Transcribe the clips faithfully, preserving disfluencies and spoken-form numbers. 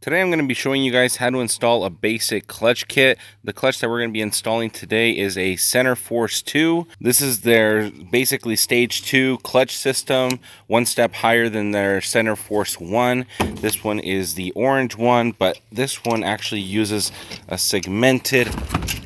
Today I'm going to be showing you guys how to install a basic clutch kit. The clutch that we're going to be installing today is a Centerforce two. This is their basically stage two clutch system, one step higher than their Centerforce one. This one is the orange one, but this one actually uses a segmented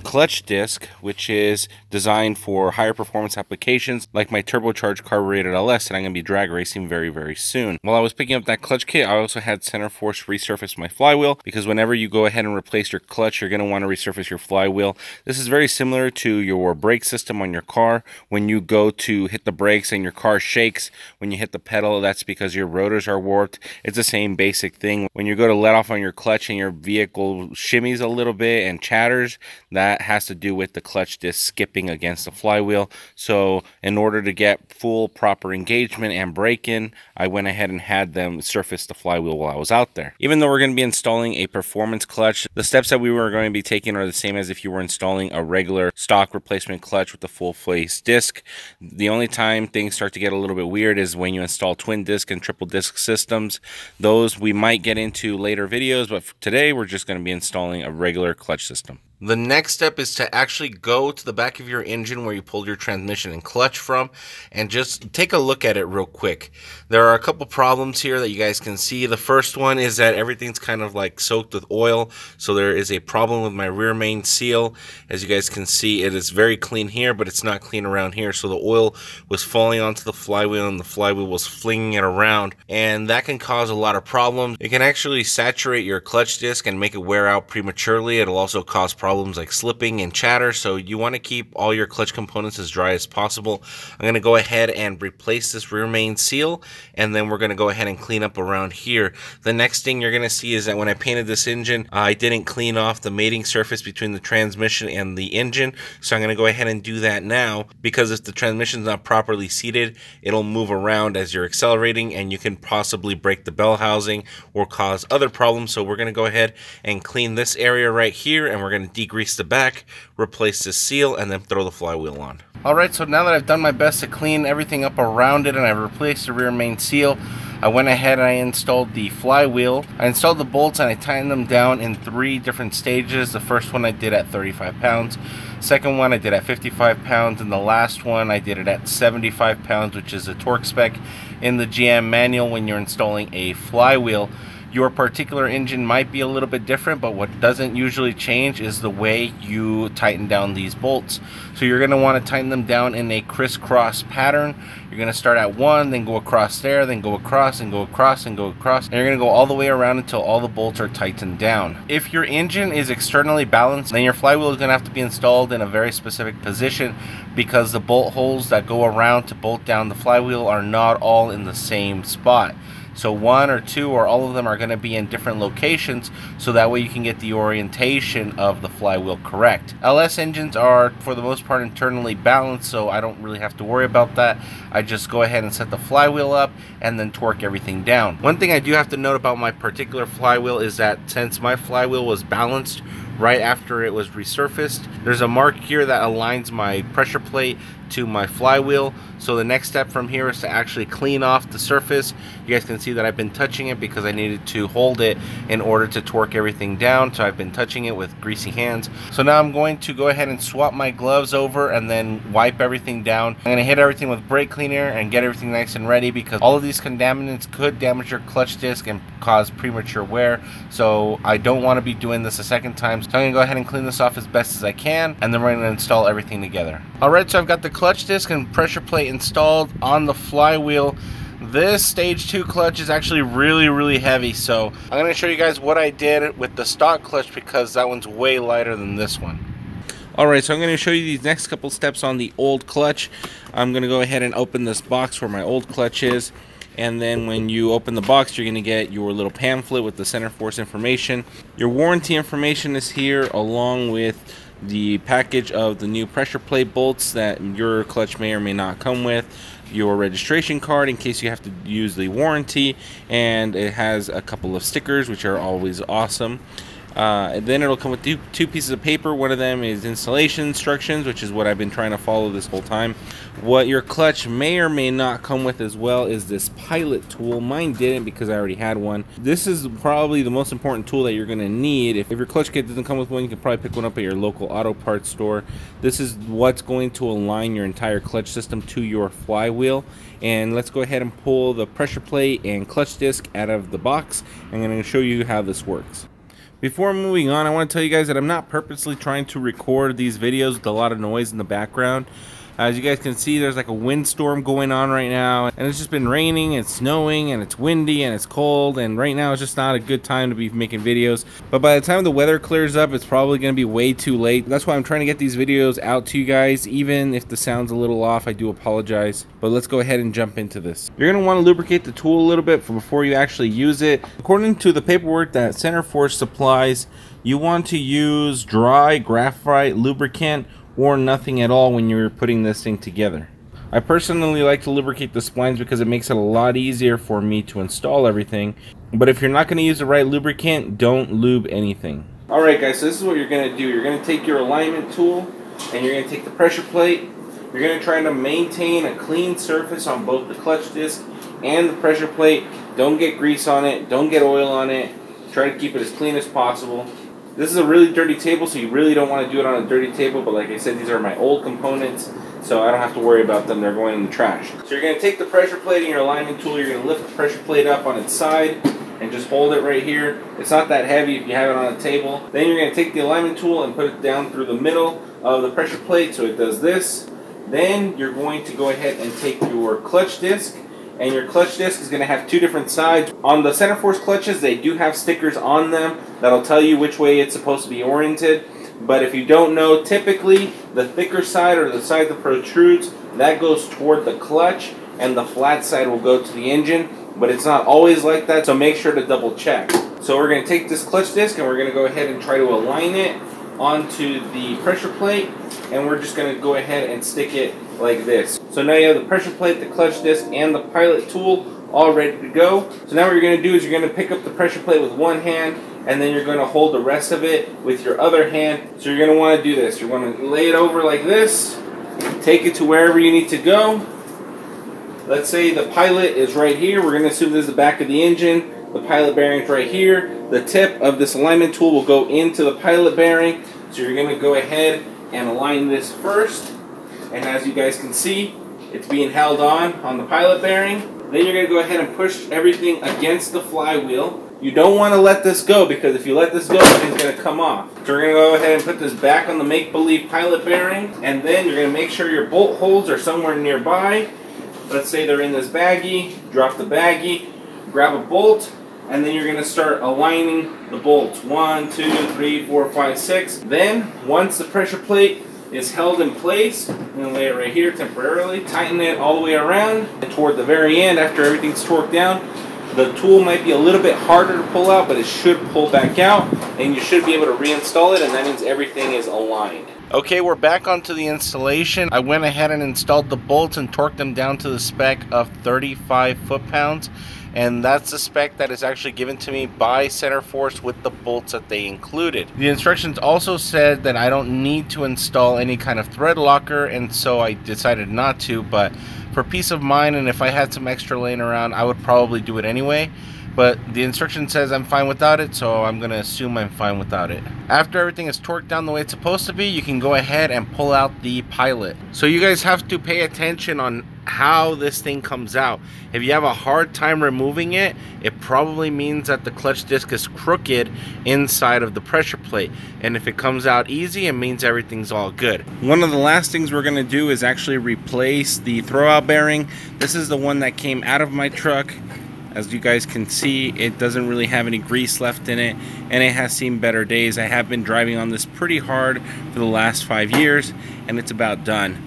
clutch disc, which is designed for higher performance applications like my turbocharged carbureted L S that I'm going to be drag racing very, very soon. While I was picking up that clutch kit, I also had Centerforce resurface my flywheel, because whenever you go ahead and replace your clutch, you're going to want to resurface your flywheel. This is very similar to your brake system on your car. When you go to hit the brakes and your car shakes when you hit the pedal, that's because your rotors are warped. It's the same basic thing. When you go to let off on your clutch and your vehicle shimmies a little bit and chatters, that has to do with the clutch disc skipping against the flywheel. So in order to get full proper engagement and brake in, I went ahead and had them surface the flywheel while I was out there. Even though we're going to be installing a performance clutch, the steps that we were going to be taking are the same as if you were installing a regular stock replacement clutch with a full face disc. The only time things start to get a little bit weird is when you install twin disc and triple disc systems. Those we might get into later videos, but for today we're just going to be installing a regular clutch system. The next step is to actually go to the back of your engine where you pulled your transmission and clutch from and just take a look at it real quick. There are a couple problems here that you guys can see. The first one is that everything's kind of like soaked with oil, so there is a problem with my rear main seal. As you guys can see, it is very clean here, but it's not clean around here, so the oil was falling onto the flywheel and the flywheel was flinging it around, and that can cause a lot of problems. It can actually saturate your clutch disc and make it wear out prematurely. It'll also cause problems Problems like slipping and chatter, so you want to keep all your clutch components as dry as possible. I'm going to go ahead and replace this rear main seal, and then we're going to go ahead and clean up around here. The next thing you're going to see is that when I painted this engine, I didn't clean off the mating surface between the transmission and the engine, so I'm going to go ahead and do that now, because if the transmission's not properly seated, it'll move around as you're accelerating and you can possibly break the bell housing or cause other problems. So we're going to go ahead and clean this area right here, and we're going to degrease the back, replace the seal, and then throw the flywheel on. Alright, so now that I've done my best to clean everything up around it and I've replaced the rear main seal, I went ahead and I installed the flywheel. I installed the bolts and I tightened them down in three different stages. The first one I did at thirty-five pounds, second one I did at fifty-five pounds, and the last one I did it at seventy-five pounds, which is a torque spec in the G M manual when you're installing a flywheel. Your particular engine might be a little bit different, but what doesn't usually change is the way you tighten down these bolts. So you're going to want to tighten them down in a crisscross pattern. You're going to start at one, then go across there, then go across and go across and go across, and you're going to go all the way around until all the bolts are tightened down. If your engine is externally balanced, then your flywheel is going to have to be installed in a very specific position, because the bolt holes that go around to bolt down the flywheel are not all in the same spot. So one or two or all of them are going to be in different locations, so that way you can get the orientation of the flywheel correct. L S engines are for the most part internally balanced, so I don't really have to worry about that. I just go ahead and set the flywheel up and then torque everything down. One thing I do have to note about my particular flywheel is that since my flywheel was balanced right after it was resurfaced, there's a mark here that aligns my pressure plate to my flywheel. So the next step from here is to actually clean off the surface. You guys can see that I've been touching it because I needed to hold it in order to torque everything down, so I've been touching it with greasy hands. So now I'm going to go ahead and swap my gloves over and then wipe everything down. I'm going to hit everything with brake cleaner and get everything nice and ready, because all of these contaminants could damage your clutch disc and cause premature wear, so I don't want to be doing this a second time. So I'm going to go ahead and clean this off as best as I can, and then we're going to install everything together. Alright, so I've got the clutch disc and pressure plate installed on the flywheel. This stage two clutch is actually really, really heavy, so I'm going to show you guys what I did with the stock clutch, because that one's way lighter than this one. Alright, so I'm going to show you these next couple steps on the old clutch. I'm going to go ahead and open this box where my old clutch is. And then when you open the box, you're going to get your little pamphlet with the Centerforce information. Your warranty information is here, along with the package of the new pressure plate bolts that your clutch may or may not come with, your registration card in case you have to use the warranty, and it has a couple of stickers, which are always awesome. Uh, and then it'll come with two, two pieces of paper. One of them is installation instructions, which is what I've been trying to follow this whole time. What your clutch may or may not come with as well is this pilot tool. Mine didn't because I already had one. This is probably the most important tool that you're going to need. If, if your clutch kit doesn't come with one, you can probably pick one up at your local auto parts store. This is what's going to align your entire clutch system to your flywheel. And let's go ahead and pull the pressure plate and clutch disc out of the box. I'm going to show you how this works. Before moving on, I want to tell you guys that I'm not purposely trying to record these videos with a lot of noise in the background. As you guys can see, there's like a windstorm going on right now, and it's just been raining, it's snowing, and it's windy, and it's cold, and right now it's just not a good time to be making videos. But by the time the weather clears up, it's probably going to be way too late. That's why I'm trying to get these videos out to you guys. Even if the sound's a little off, I do apologize. But let's go ahead and jump into this. You're going to want to lubricate the tool a little bit before you actually use it. According to the paperwork that Centerforce supplies, you want to use dry graphite lubricant or nothing at all when you're putting this thing together. I personally like to lubricate the splines because it makes it a lot easier for me to install everything. But if you're not going to use the right lubricant, don't lube anything. Alright guys, so this is what you're going to do. You're going to take your alignment tool and you're going to take the pressure plate. You're going to try to maintain a clean surface on both the clutch disc and the pressure plate. Don't get grease on it. Don't get oil on it. Try to keep it as clean as possible. This is a really dirty table, so you really don't want to do it on a dirty table, but like I said, these are my old components, so I don't have to worry about them. They're going in the trash. So you're going to take the pressure plate and your alignment tool, you're going to lift the pressure plate up on its side and just hold it right here. It's not that heavy if you have it on a table. Then you're going to take the alignment tool and put it down through the middle of the pressure plate so it does this. Then you're going to go ahead and take your clutch disc. And your clutch disc is going to have two different sides. On the Centerforce clutches, they do have stickers on them that'll tell you which way it's supposed to be oriented. But if you don't know, typically the thicker side, or the side that protrudes, that goes toward the clutch, and the flat side will go to the engine. But it's not always like that, so make sure to double check. So we're going to take this clutch disc and we're going to go ahead and try to align it onto the pressure plate, and we're just going to go ahead and stick it like this. So now you have the pressure plate, the clutch disc, and the pilot tool all ready to go. So now what you're going to do is you're going to pick up the pressure plate with one hand, and then you're going to hold the rest of it with your other hand. So you're going to want to do this. You're going to lay it over like this, take it to wherever you need to go. Let's say the pilot is right here. We're going to assume this is the back of the engine. The pilot bearing's right here. The tip of this alignment tool will go into the pilot bearing. So you're going to go ahead and align this first. And as you guys can see, it's being held on on the pilot bearing. Then you're going to go ahead and push everything against the flywheel. You don't want to let this go, because if you let this go, it's going to come off. So we're going to go ahead and put this back on the make-believe pilot bearing. And then you're going to make sure your bolt holes are somewhere nearby. Let's say they're in this baggie. Drop the baggie. Grab a bolt. And then you're going to start aligning the bolts. One, two, three, four, five, six. Then, once the pressure plate is held in place, I'm going to lay it right here temporarily. Tighten it all the way around. And toward the very end, after everything's torqued down, the tool might be a little bit harder to pull out, but it should pull back out. And you should be able to reinstall it, and that means everything is aligned. Okay, we're back onto the installation. I went ahead and installed the bolts and torqued them down to the spec of thirty-five foot-pounds. And that's the spec that is actually given to me by Centerforce with the bolts that they included. The instructions also said that I don't need to install any kind of thread locker, and so I decided not to, but for peace of mind, and if I had some extra laying around, I would probably do it anyway. But the instruction says I'm fine without it, so I'm going to assume I'm fine without it. After everything is torqued down the way it's supposed to be, you can go ahead and pull out the pilot. So you guys have to pay attention on how this thing comes out. If you have a hard time removing it, it probably means that the clutch disc is crooked inside of the pressure plate. And if it comes out easy, it means everything's all good. One of the last things we're going to do is actually replace the throwout bearing. This is the one that came out of my truck. As you guys can see, it doesn't really have any grease left in it, and it has seen better days. I have been driving on this pretty hard for the last five years, and it's about done.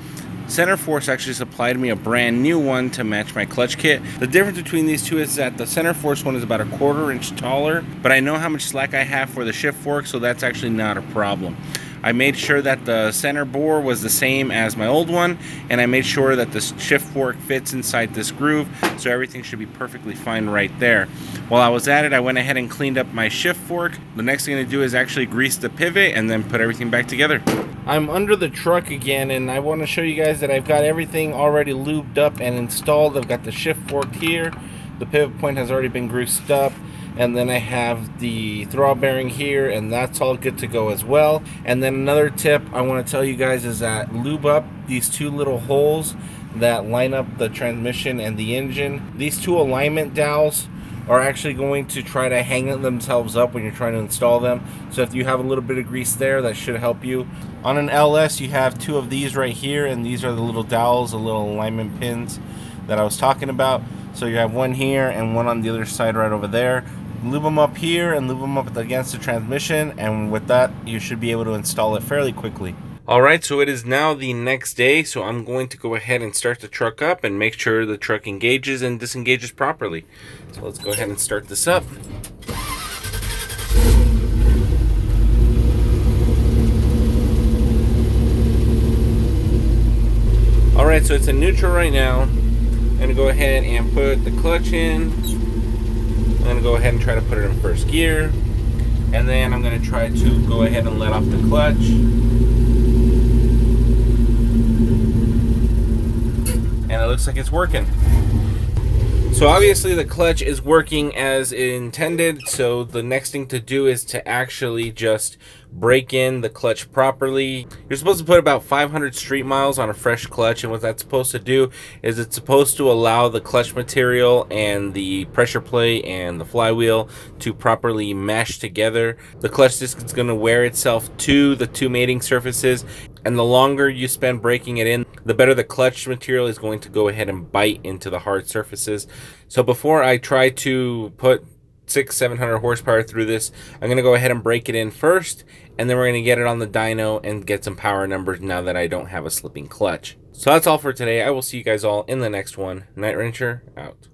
Centerforce actually supplied me a brand new one to match my clutch kit. The difference between these two is that the Centerforce one is about a quarter inch taller, but I know how much slack I have for the shift fork, so that's actually not a problem. I made sure that the center bore was the same as my old one, and I made sure that the shift fork fits inside this groove, so everything should be perfectly fine right there. While I was at it, I went ahead and cleaned up my shift fork. The next thing to do is actually grease the pivot and then put everything back together. I'm under the truck again, and I want to show you guys that I've got everything already lubed up and installed. I've got the shift fork here, the pivot point has already been greased up, and then I have the throttle bearing here, and that's all good to go as well. And then another tip I want to tell you guys is that lube up these two little holes that line up the transmission and the engine. These two alignment dowels are actually going to try to hang themselves up when you're trying to install them. So if you have a little bit of grease there, that should help you. On an L S, you have two of these right here, and these are the little dowels, the little alignment pins that I was talking about. So you have one here and one on the other side right over there. Lube them up here and lube them up against the transmission, and with that you should be able to install it fairly quickly. Alright, so it is now the next day, so I'm going to go ahead and start the truck up and make sure the truck engages and disengages properly. So let's go ahead and start this up. Alright, so it's in neutral right now. I'm going to go ahead and put the clutch in. I'm going to go ahead and try to put it in first gear. And then I'm going to try to go ahead and let off the clutch. And it looks like it's working. So obviously the clutch is working as intended, so the next thing to do is to actually just break in the clutch properly. You're supposed to put about five hundred street miles on a fresh clutch, and what that's supposed to do is it's supposed to allow the clutch material and the pressure plate and the flywheel to properly mesh together. The clutch disc is going to wear itself to the two mating surfaces, and the longer you spend breaking it in, the better the clutch material is going to go ahead and bite into the hard surfaces. So before I try to put six, seven hundred horsepower through this, I'm gonna go ahead and break it in first, and then we're gonna get it on the dyno and get some power numbers now that I don't have a slipping clutch. So that's all for today. I will see you guys all in the next one. NightWrencher out.